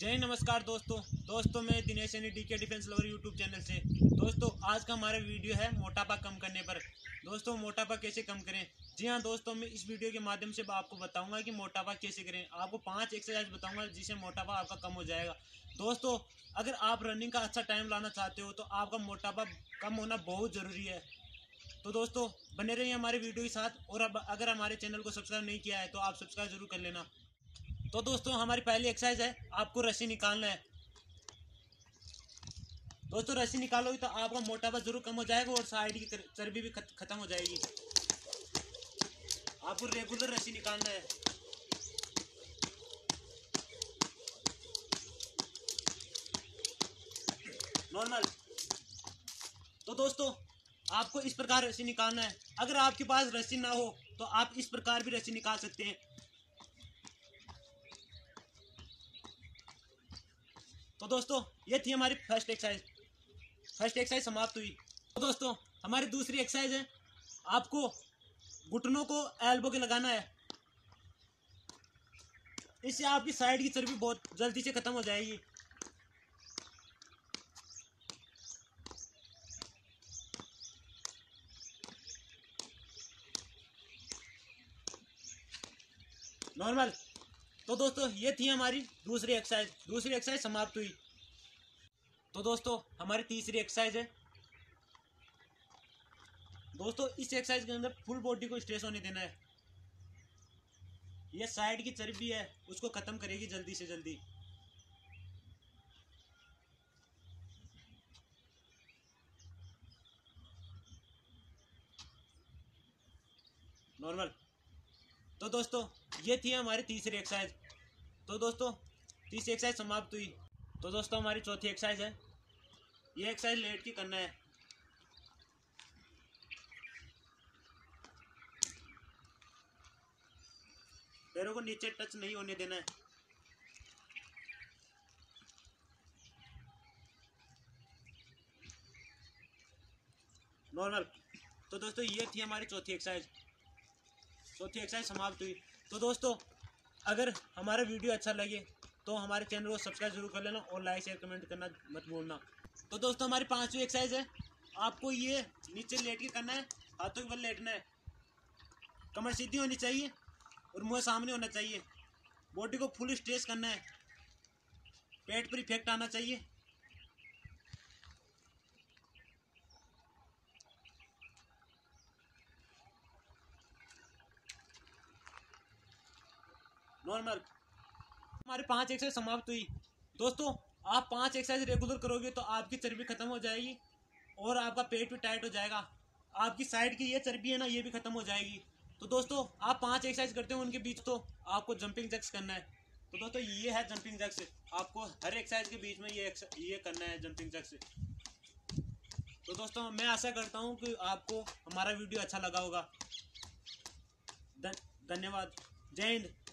जय नमस्कार दोस्तों मैं Dinesh Saini DK defence lover YouTube channel से। दोस्तों आज का हमारा वीडियो है मोटापा कम करने पर। दोस्तों मोटापा कैसे कम करें? जी हाँ दोस्तों, मैं इस वीडियो के माध्यम से आपको बताऊंगा कि मोटापा कैसे करें। आपको 5 एक्सरसाइज बताऊंगा जिससे मोटापा आपका कम हो जाएगा। दोस्तों अगर आप रनिंग का अच्छा टाइम लाना चाहते हो तो आपका मोटापा कम होना बहुत ज़रूरी है। तो दोस्तों बने रहिए हमारे वीडियो के साथ, और अगर हमारे चैनल को सब्सक्राइब नहीं किया है तो आप सब्सक्राइब जरूर कर लेना। तो दोस्तों हमारी पहली एक्सरसाइज है, आपको रस्सी निकालना है। दोस्तों रस्सी निकालोगे तो आपका मोटापा जरूर कम हो जाएगा और साइड की चर्बी भी खत्म हो जाएगी। आपको रेगुलर रस्सी निकालना है। नॉर्मल। तो दोस्तों आपको इस प्रकार रस्सी निकालना है। अगर आपके पास रस्सी ना हो तो आप इस प्रकार भी रस्सी निकाल सकते हैं। तो दोस्तों ये थी हमारी फर्स्ट एक्सरसाइज समाप्त हुई। तो दोस्तों हमारी दूसरी एक्सरसाइज है, आपको घुटनों को एल्बो के लगाना है। इससे आपकी साइड की चर्बी बहुत जल्दी से खत्म हो जाएगी। नॉर्मल। तो दोस्तों ये थी हमारी दूसरी एक्सरसाइज समाप्त हुई। तो दोस्तों हमारी तीसरी एक्सरसाइज है। दोस्तों इस एक्सरसाइज के अंदर फुल बॉडी को स्ट्रेच होने देना है। ये साइड की चर्बी है उसको खत्म करेगी जल्दी से जल्दी। नॉर्मल। तो दोस्तों ये थी हमारी तीसरी एक्सरसाइज। तो दोस्तों तीसरी एक्सरसाइज समाप्त हुई। तो दोस्तों हमारी चौथी एक्सरसाइज है। ये एक्सरसाइज लेट के करना है। पैरों को नीचे टच नहीं होने देना है। नॉर्मल। तो दोस्तों ये थी हमारी चौथी एक्सरसाइज समाप्त हुई। तो दोस्तों अगर हमारा वीडियो अच्छा लगे तो हमारे चैनल को सब्सक्राइब जरूर कर लेना और लाइक शेयर कमेंट करना मत भूलना। तो दोस्तों हमारी पांचवी एक्सरसाइज है, आपको ये नीचे लेट के करना है। हाथों के बल लेटना है। कमर सीधी होनी चाहिए और मुंह सामने होना चाहिए। बॉडी को फुल स्ट्रेच करना है। पेट पर इफेक्ट आना चाहिए। नॉर्मल। हमारे 5 एक्सरसाइज समाप्त हुई। दोस्तों आप 5 एक्सरसाइज रेगुलर करोगे तो आपकी चर्बी खत्म हो जाएगी और आपका पेट भी टाइट हो जाएगा। आपकी साइड की ये चर्बी है ना, ये भी खत्म हो जाएगी। तो दोस्तों आप 5 एक्सरसाइज करते हो, उनके बीच तो आपको जंपिंग जैक्स करना है। तो दोस्तों ये है जंपिंग जैक्स। आपको हर एक्सरसाइज के बीच में ये करना है जंपिंग जैक्स। तो दोस्तों मैं आशा करता हूँ कि आपको हमारा वीडियो अच्छा लगा होगा। धन्यवाद। जय हिंद।